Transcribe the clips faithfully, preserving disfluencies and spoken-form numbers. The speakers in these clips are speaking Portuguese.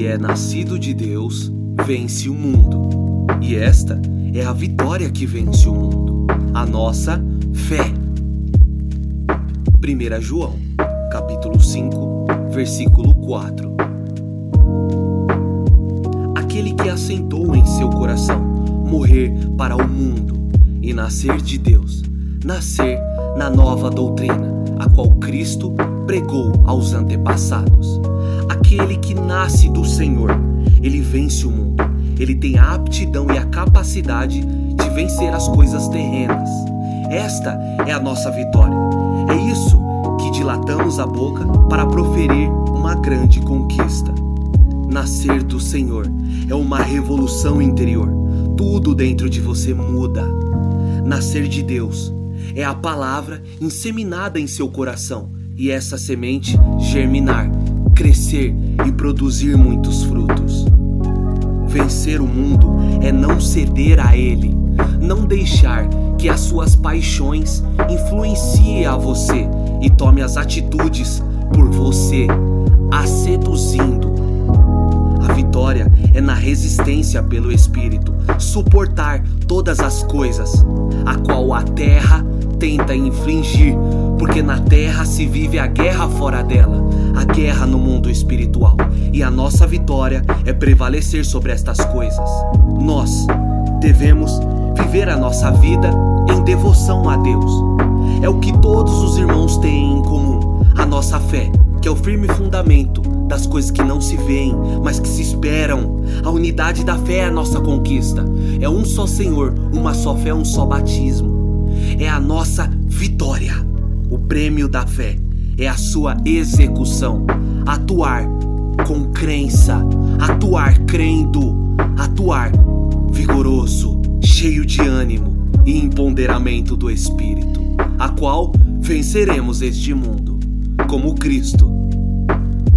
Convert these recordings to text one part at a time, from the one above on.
que é nascido de Deus vence o mundo. E esta é a vitória que vence o mundo, a nossa fé. primeira João, capítulo cinco, versículo quatro. Aquele que assentou em seu coração morrer para o mundo e nascer de Deus, nascer na nova doutrina, a qual Cristo pregou aos antepassados. Aquele que nasce do Senhor, ele vence o mundo, ele tem a aptidão e a capacidade de vencer as coisas terrenas. Esta é a nossa vitória, é isso que dilatamos a boca para proferir uma grande conquista. Nascer do Senhor é uma revolução interior, tudo dentro de você muda. Nascer de Deus é a palavra inseminada em seu coração e essa semente germinar, crescer e produzir muitos frutos. Vencer o mundo é não ceder a ele, não deixar que as suas paixões influenciem a você e tome as atitudes por você, a seduzindo. A vitória é na resistência pelo Espírito, suportar todas as coisas, a qual a terra tenta infligir, porque na terra se vive a guerra fora dela, a guerra no mundo espiritual, e a nossa vitória é prevalecer sobre estas coisas. Nós devemos viver a nossa vida em devoção a Deus. É o que todos os irmãos têm em comum, a nossa fé, que é o firme fundamento das coisas que não se veem, mas que se esperam. A unidade da fé é a nossa conquista. É um só Senhor, uma só fé, um só batismo. É a nossa vitória. O prêmio da fé é a sua execução. Atuar com crença, atuar crendo, atuar vigoroso, cheio de ânimo e empoderamento do Espírito, a qual venceremos este mundo, como Cristo.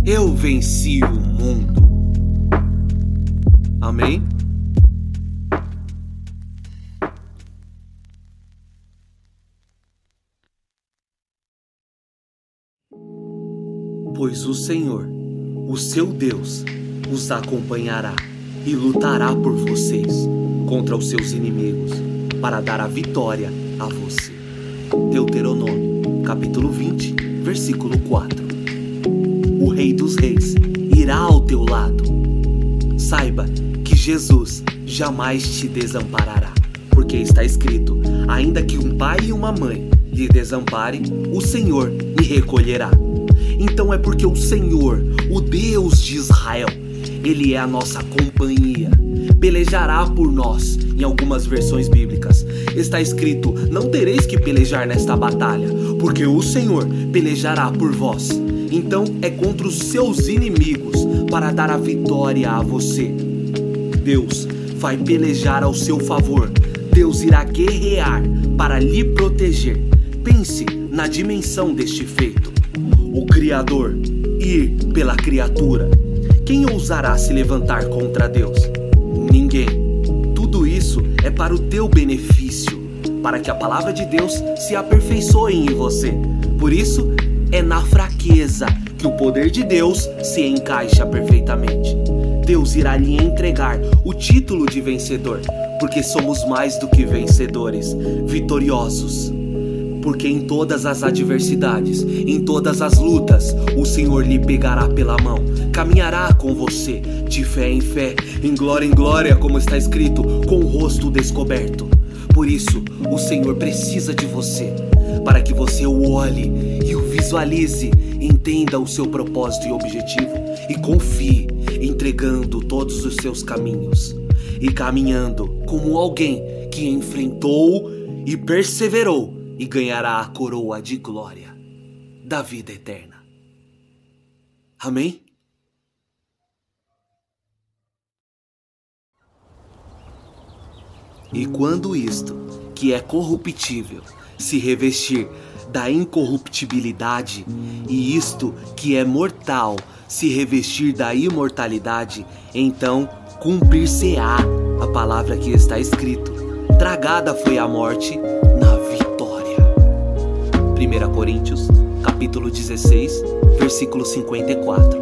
Eu venci o mundo. Amém? Pois o Senhor, o seu Deus, os acompanhará e lutará por vocês contra os seus inimigos, para dar a vitória a você. Deuteronômio, capítulo vinte, versículo quatro. O Rei dos Reis irá ao teu lado. Saiba que Jesus jamais te desamparará, porque está escrito: ainda que um pai e uma mãe lhe desamparem, o Senhor lhe recolherá. Então é porque o Senhor, o Deus de Israel, ele é a nossa companhia, pelejará por nós. Em algumas versões bíblicas está escrito: não tereis que pelejar nesta batalha, porque o Senhor pelejará por vós. Então é contra os seus inimigos para dar a vitória a você. Deus vai pelejar ao seu favor. Deus irá guerrear para lhe proteger. Pense na dimensão deste feito. O Criador ir pela criatura. Quem ousará se levantar contra Deus? Ninguém. Tudo isso é para o teu benefício, para que a palavra de Deus se aperfeiçoe em você. Por isso, é na fraqueza que o poder de Deus se encaixa perfeitamente. Deus irá lhe entregar o título de vencedor, porque somos mais do que vencedores, vitoriosos. Porque em todas as adversidades, em todas as lutas, o Senhor lhe pegará pela mão, caminhará com você, de fé em fé, em glória em glória, como está escrito, com o rosto descoberto. Por isso, o Senhor precisa de você, para que você o olhe e o visualize, entenda o seu propósito e objetivo e confie, entregando todos os seus caminhos e caminhando como alguém que enfrentou e perseverou e ganhará a coroa de glória da vida eterna. Amém? E quando isto, que é corruptível, se revestir da incorruptibilidade, e isto que é mortal se revestir da imortalidade, então cumprir-se-á a palavra que está escrito: tragada foi a morte na vitória. primeira Coríntios, capítulo dezesseis, versículo cinquenta e quatro.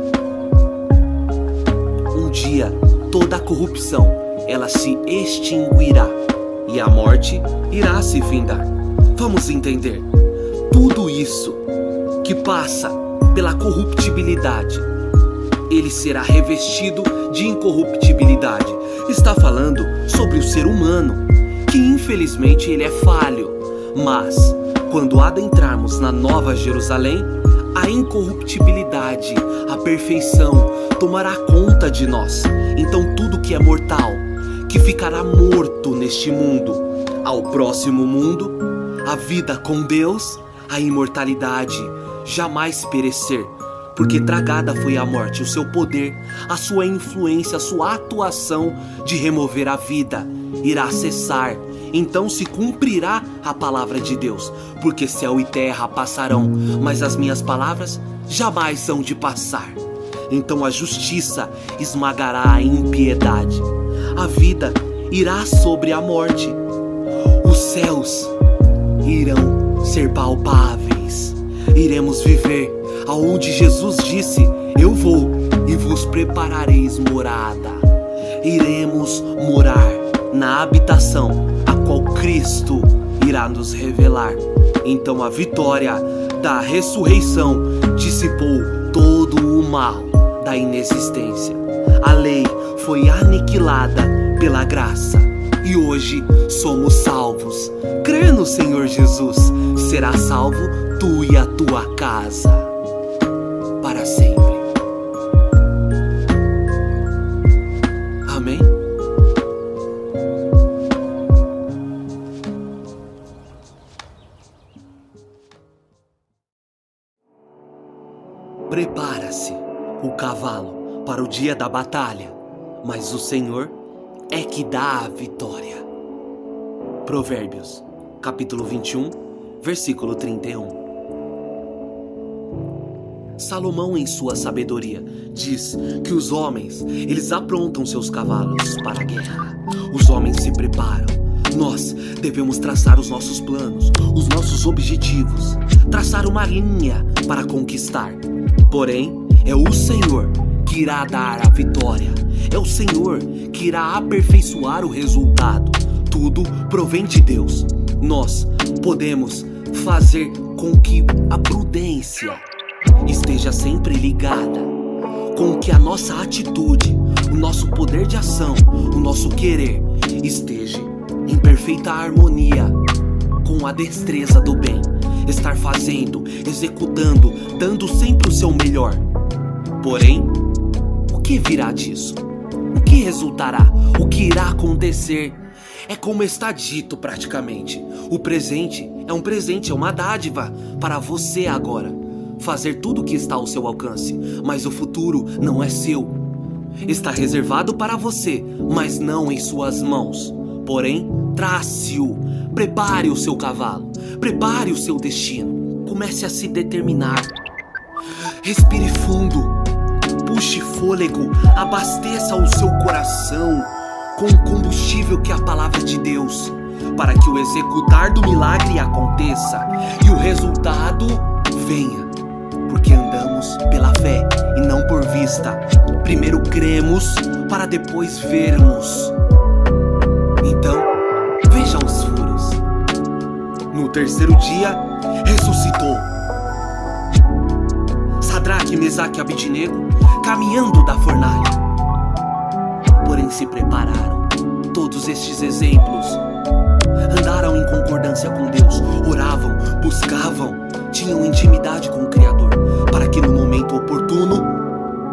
dia, toda a corrupção, ela se extinguirá e a morte irá se findar. Vamos entender, tudo isso que passa pela corruptibilidade, ele será revestido de incorruptibilidade. Está falando sobre o ser humano, que infelizmente ele é falho, mas quando adentrarmos na Nova Jerusalém, a incorruptibilidade, a perfeição tomará conta de nós. Então tudo que é mortal, que ficará morto neste mundo, ao próximo mundo, a vida com Deus, a imortalidade, jamais perecer, porque tragada foi a morte, o seu poder, a sua influência, a sua atuação de remover a vida, irá cessar. Então se cumprirá a palavra de Deus, porque céu e terra passarão, mas as minhas palavras jamais são de passar. Então a justiça esmagará a impiedade, a vida irá sobre a morte, os céus irão ser palpáveis, iremos viver aonde Jesus disse: eu vou e vos preparareis morada. Iremos morar na habitação a qual Cristo irá nos revelar. Então a vitória da ressurreição dissipou todo o mal da inexistência. A lei foi aniquilada pela graça e hoje somos salvos. Crê no Senhor Jesus, será salvo tu e a tua casa para sempre. Amém. Prepara-se o cavalo para o dia da batalha, mas o Senhor é que dá a vitória. Provérbios, capítulo vinte e um, versículo trinta e um. Salomão, em sua sabedoria, diz que os homens, eles aprontam seus cavalos para a guerra. Os homens se preparam. Nós devemos traçar os nossos planos, os nossos objetivos, traçar uma linha para conquistar. Porém, é o Senhor que irá dar a vitória, é o Senhor que irá aperfeiçoar o resultado. Tudo provém de Deus. Nós podemos fazer com que a prudência esteja sempre ligada, com que a nossa atitude, o nosso poder de ação, o nosso querer esteja em perfeita harmonia com a destreza do bem, estar fazendo, executando, dando sempre o seu melhor. Porém, o que virá disso? O que resultará? O que irá acontecer? É como está dito praticamente. O presente é um presente, é uma dádiva para você agora, fazer tudo o que está ao seu alcance, mas o futuro não é seu. Está reservado para você, mas não em suas mãos. Porém, trace-o, prepare o seu cavalo, prepare o seu destino, comece a se determinar. Respire fundo, puxe fôlego, abasteça o seu coração com o combustível que é a palavra de Deus, para que o executar do milagre aconteça e o resultado venha, porque andamos pela fé e não por vista. Primeiro cremos para depois vermos. Então, veja os furos. No terceiro dia, ressuscitou. Sadraque, Mesaque e Abidinego, caminhando da fornalha. Porém, se prepararam. Todos estes exemplos andaram em concordância com Deus, oravam, buscavam, tinham intimidade com o Criador, para que no momento oportuno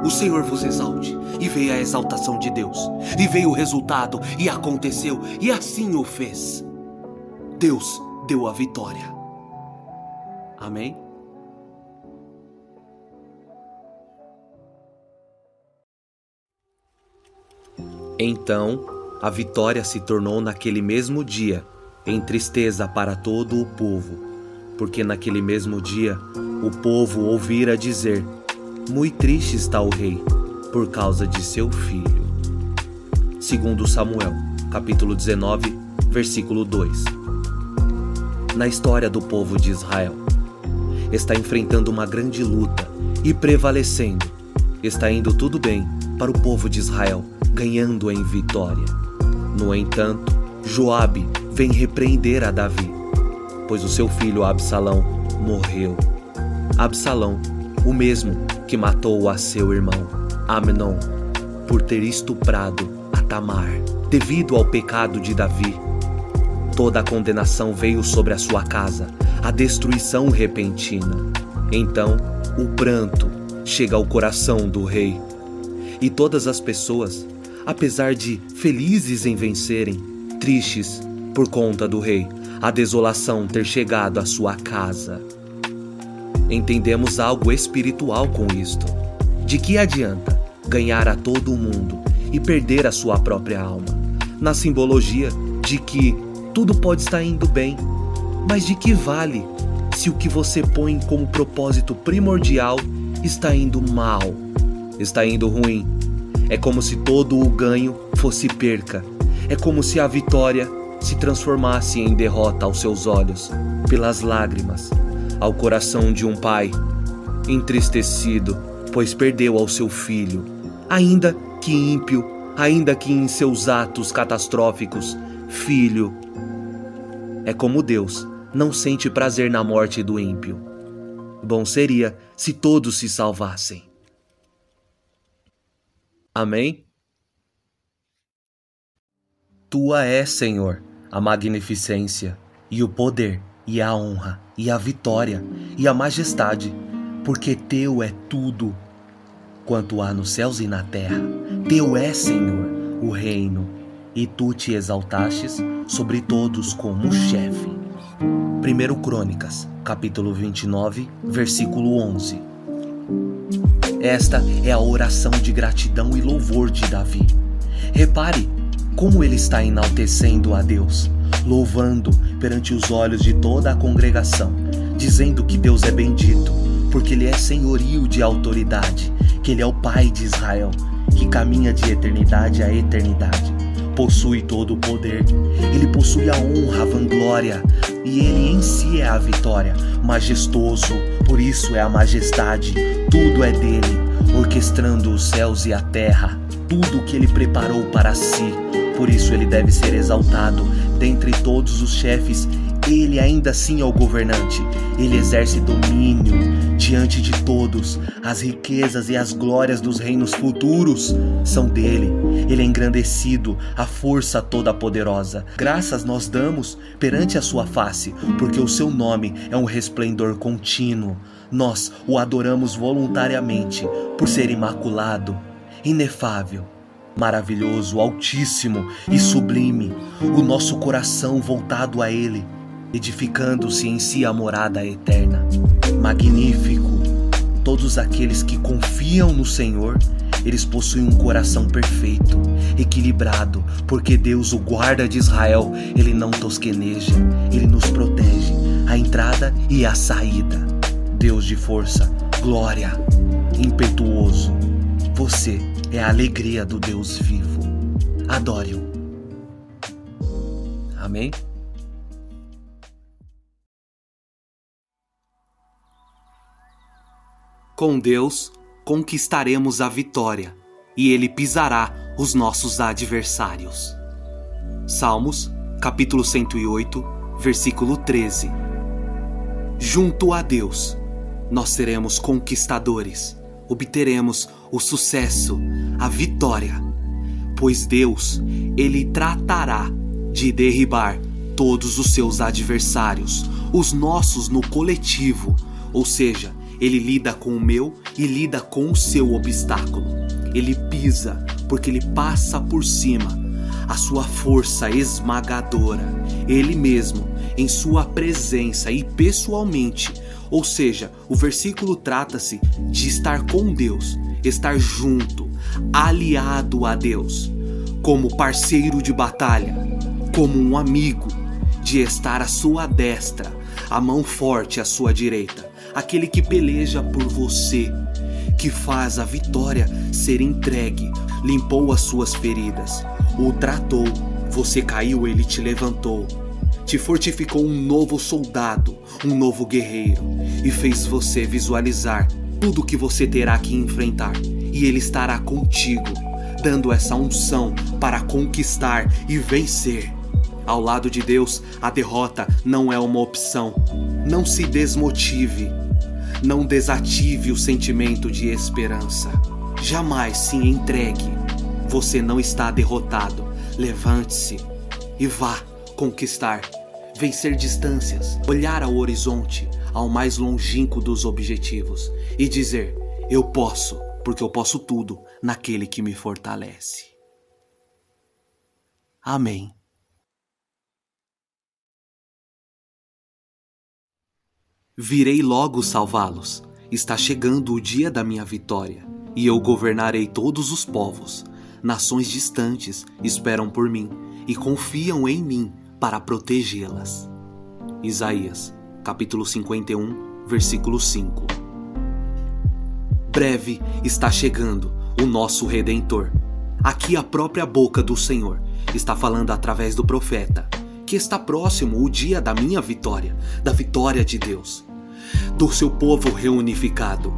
o Senhor vos exalte. E veio a exaltação de Deus, e veio o resultado, e aconteceu, e assim o fez. Deus deu a vitória. Amém? Então, a vitória se tornou naquele mesmo dia em tristeza para todo o povo, porque naquele mesmo dia o povo ouvira dizer: muito triste está o rei por causa de seu filho. Segundo Samuel, capítulo dezenove, versículo dois. Na história do povo de Israel, está enfrentando uma grande luta e prevalecendo. Está indo tudo bem para o povo de Israel, ganhando em vitória. No entanto, Joabe vem repreender a Davi, pois o seu filho Absalão morreu. Absalão, o mesmo que matou a seu irmão Amnon, por ter estuprado a Tamar. Devido ao pecado de Davi, toda a condenação veio sobre a sua casa, a destruição repentina. Então, o pranto chega ao coração do rei. E todas as pessoas, apesar de felizes em vencerem, tristes por conta do rei, a desolação ter chegado à sua casa. Entendemos algo espiritual com isto. De que adianta ganhar a todo o mundo e perder a sua própria alma? Na simbologia de que tudo pode estar indo bem, mas de que vale se o que você põe como propósito primordial está indo mal, está indo ruim? É como se todo o ganho fosse perca. É como se a vitória se transformasse em derrota aos seus olhos, pelas lágrimas, ao coração de um pai entristecido, pois perdeu ao seu filho. Ainda que ímpio, ainda que em seus atos catastróficos, filho. É como Deus não sente prazer na morte do ímpio. Bom seria se todos se salvassem. Amém? Tua é, Senhor, a magnificência, e o poder, e a honra, e a vitória, e a majestade, porque teu é tudo, quanto há nos céus e na terra. Teu é, Senhor, o reino, e tu te exaltastes sobre todos como chefe. primeira Crônicas, capítulo vinte e nove, versículo onze. Esta é a oração de gratidão e louvor de Davi. Repare como ele está enaltecendo a Deus, louvando perante os olhos de toda a congregação, dizendo que Deus é bendito, porque ele é senhorio de autoridade, que ele é o Pai de Israel, que caminha de eternidade a eternidade. Possui todo o poder, ele possui a honra, a vanglória, e ele em si é a vitória. Majestoso, por isso é a majestade, tudo é dele, orquestrando os céus e a terra, tudo o que ele preparou para si, por isso ele deve ser exaltado. Dentre todos os chefes, ele ainda assim é o governante, ele exerce domínio diante de todos, as riquezas e as glórias dos reinos futuros são dele, ele é engrandecido, a força toda poderosa, graças nós damos perante a sua face, porque o seu nome é um resplendor contínuo, nós o adoramos voluntariamente, por ser imaculado, inefável, maravilhoso, altíssimo e sublime, o nosso coração voltado a ele, edificando-se em si a morada eterna. Magnífico! Todos aqueles que confiam no Senhor, eles possuem um coração perfeito, equilibrado, porque Deus, o guarda de Israel, ele não tosqueneja, ele nos protege, a entrada e a saída. Deus de força, glória, impetuoso, você é a alegria do Deus vivo. Adore-o. Amém? Com Deus, conquistaremos a vitória, e ele pisará os nossos adversários. Salmos, capítulo cento e oito, versículo treze. Junto a Deus, nós seremos conquistadores, obteremos o sucesso, a vitória, pois Deus, ele tratará de derribar todos os seus adversários, os nossos no coletivo, ou seja, ele lida com o meu e lida com o seu obstáculo. Ele pisa, porque ele passa por cima. A sua força esmagadora, ele mesmo, em sua presença e pessoalmente. Ou seja, o versículo trata-se de estar com Deus, estar junto, aliado a Deus, como parceiro de batalha, como um amigo, de estar à sua destra, a mão forte à sua direita. Aquele que peleja por você, que faz a vitória ser entregue, limpou as suas feridas, o tratou, você caiu, ele te levantou, te fortificou um novo soldado, um novo guerreiro, e fez você visualizar tudo que você terá que enfrentar, e Ele estará contigo, dando essa unção para conquistar e vencer. Ao lado de Deus, a derrota não é uma opção. Não se desmotive, não desative o sentimento de esperança. Jamais se entregue. Você não está derrotado. Levante-se e vá conquistar, vencer distâncias, olhar ao horizonte, ao mais longínquo dos objetivos e dizer: eu posso, porque eu posso tudo naquele que me fortalece. Amém. Virei logo salvá-los. Está chegando o dia da minha vitória, e eu governarei todos os povos. Nações distantes esperam por mim e confiam em mim para protegê-las. Isaías, capítulo cinquenta e um, versículo cinco. Breve está chegando o nosso Redentor. Aqui a própria boca do Senhor está falando através do profeta, que está próximo o dia da minha vitória, da vitória de Deus, do seu povo reunificado,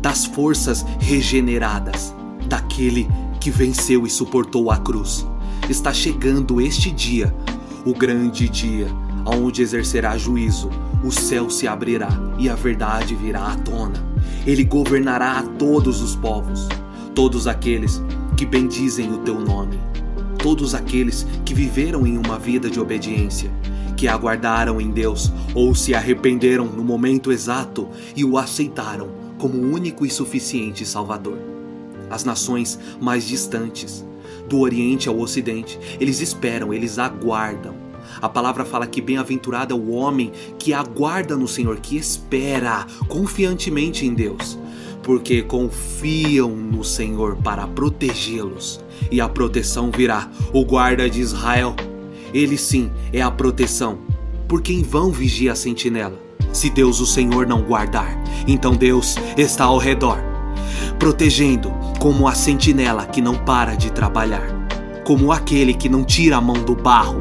das forças regeneradas, daquele que venceu e suportou a cruz. Está chegando este dia, o grande dia, aonde exercerá juízo, o céu se abrirá e a verdade virá à tona. Ele governará a todos os povos, todos aqueles que bendizem o teu nome, todos aqueles que viveram em uma vida de obediência, que aguardaram em Deus ou se arrependeram no momento exato e o aceitaram como único e suficiente Salvador. As nações mais distantes, do Oriente ao Ocidente, eles esperam, eles aguardam. A palavra fala que bem-aventurado é o homem que aguarda no Senhor, que espera confiantemente em Deus, porque confiam no Senhor para protegê-los. E a proteção virá. O guarda de Israel, ele sim é a proteção, porque em vão vigia a sentinela, se Deus o Senhor não guardar. Então Deus está ao redor, protegendo, como a sentinela que não para de trabalhar, como aquele que não tira a mão do barro,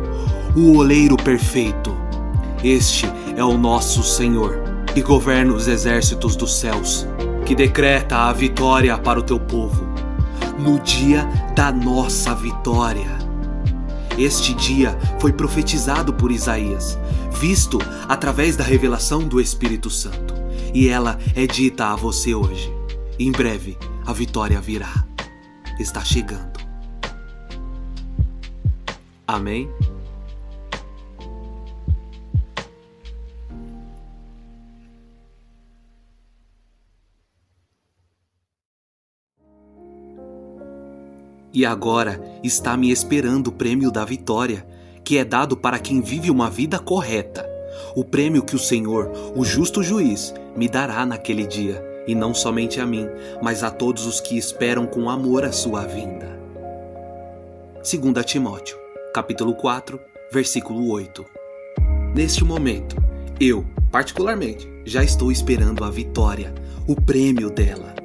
o oleiro perfeito. Este é o nosso Senhor, que governa os exércitos dos céus, que decreta a vitória para o teu povo, no dia da nossa vitória. Este dia foi profetizado por Isaías, visto através da revelação do Espírito Santo, e ela é dita a você hoje. Em breve, a vitória virá. Está chegando. Amém? E agora está me esperando o prêmio da vitória, que é dado para quem vive uma vida correta. O prêmio que o Senhor, o justo juiz, me dará naquele dia, e não somente a mim, mas a todos os que esperam com amor a sua vinda. Segunda Timóteo, capítulo quatro, versículo oito. Neste momento, eu, particularmente, já estou esperando a vitória, o prêmio dela,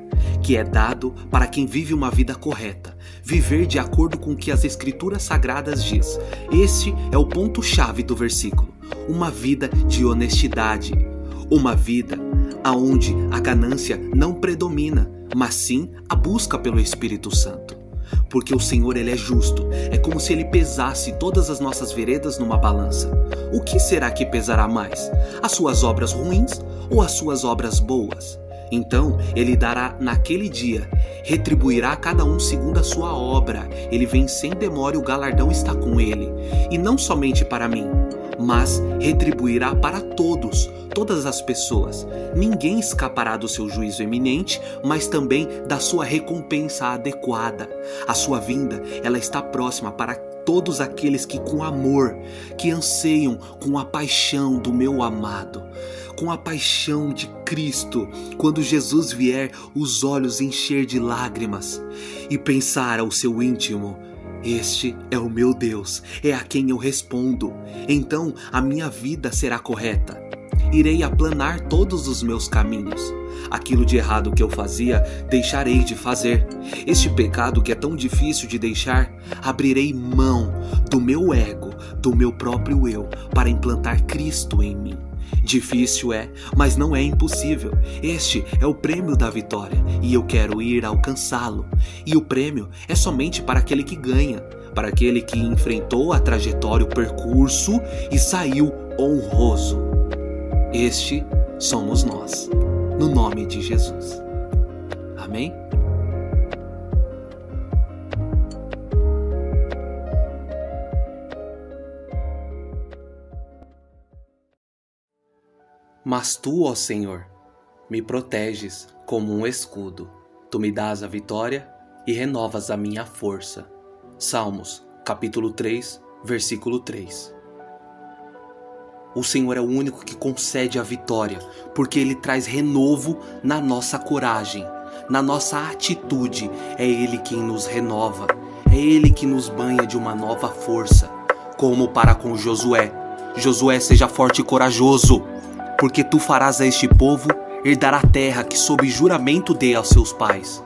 que é dado para quem vive uma vida correta, viver de acordo com o que as Escrituras Sagradas diz. Este é o ponto-chave do versículo. Uma vida de honestidade, uma vida aonde a ganância não predomina, mas sim a busca pelo Espírito Santo. Porque o Senhor, Ele é justo. É como se Ele pesasse todas as nossas veredas numa balança. O que será que pesará mais? As suas obras ruins ou as suas obras boas? Então, Ele dará naquele dia, retribuirá a cada um segundo a sua obra. Ele vem sem demora e o galardão está com Ele. E não somente para mim, mas retribuirá para todos, todas as pessoas. Ninguém escapará do seu juízo eminente, mas também da sua recompensa adequada. A sua vinda, ela está próxima para todos aqueles que com amor, que anseiam com a paixão do meu amado, com a paixão de Cristo, quando Jesus vier, os olhos encher de lágrimas e pensar ao seu íntimo: este é o meu Deus, é a quem eu respondo. Então a minha vida será correta. Irei aplanar todos os meus caminhos. Aquilo de errado que eu fazia, deixarei de fazer. Este pecado que é tão difícil de deixar, abrirei mão do meu ego, do meu próprio eu, para implantar Cristo em mim. Difícil é, mas não é impossível. Este é o prêmio da vitória e eu quero ir alcançá-lo. E o prêmio é somente para aquele que ganha, para aquele que enfrentou a trajetória, o percurso e saiu honroso. Este somos nós, no nome de Jesus. Amém? Mas tu, ó Senhor, me proteges como um escudo. Tu me dás a vitória e renovas a minha força. Salmos, capítulo três, versículo três. O Senhor é o único que concede a vitória, porque Ele traz renovo na nossa coragem, na nossa atitude. É Ele quem nos renova, é Ele que nos banha de uma nova força, como para com Josué. Josué, seja forte e corajoso, porque tu farás a este povo herdar a terra que sob juramento dei aos seus pais.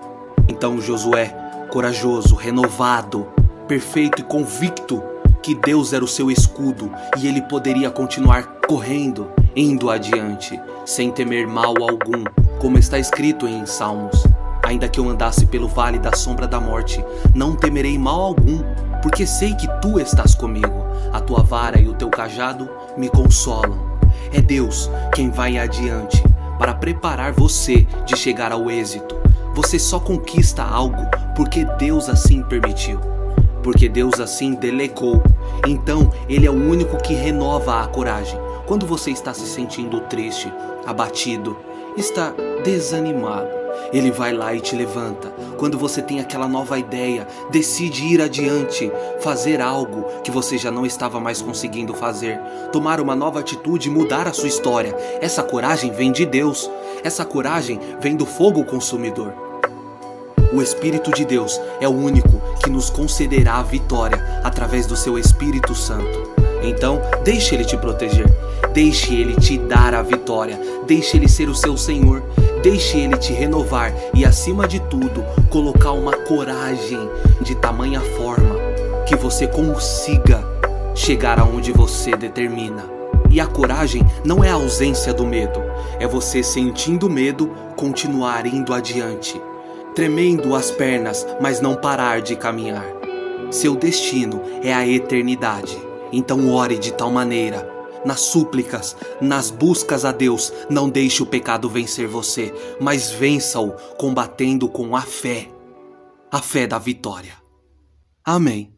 Então Josué, corajoso, renovado, perfeito e convicto que Deus era o seu escudo e ele poderia continuar correndo, indo adiante, sem temer mal algum, como está escrito em Salmos. Ainda que eu andasse pelo vale da sombra da morte, não temerei mal algum, porque sei que tu estás comigo. A tua vara e o teu cajado me consolam. É Deus quem vai adiante para preparar você de chegar ao êxito. Você só conquista algo porque Deus assim permitiu, porque Deus assim delegou. Então Ele é o único que renova a coragem. Quando você está se sentindo triste, abatido, está desanimado, Ele vai lá e te levanta. Quando você tem aquela nova ideia, decide ir adiante, fazer algo que você já não estava mais conseguindo fazer, tomar uma nova atitude e mudar a sua história. Essa coragem vem de Deus, essa coragem vem do fogo consumidor. O Espírito de Deus é o único que nos concederá a vitória através do seu Espírito Santo. Então, deixe Ele te proteger, deixe Ele te dar a vitória, deixe Ele ser o seu Senhor, deixe Ele te renovar e, acima de tudo, colocar uma coragem de tamanha forma que você consiga chegar aonde você determina. E a coragem não é a ausência do medo, é você, sentindo medo, continuar indo adiante, tremendo as pernas, mas não parar de caminhar. Seu destino é a eternidade. Então ore de tal maneira, nas súplicas, nas buscas a Deus, não deixe o pecado vencer você, mas vença-o combatendo com a fé, a fé da vitória. Amém.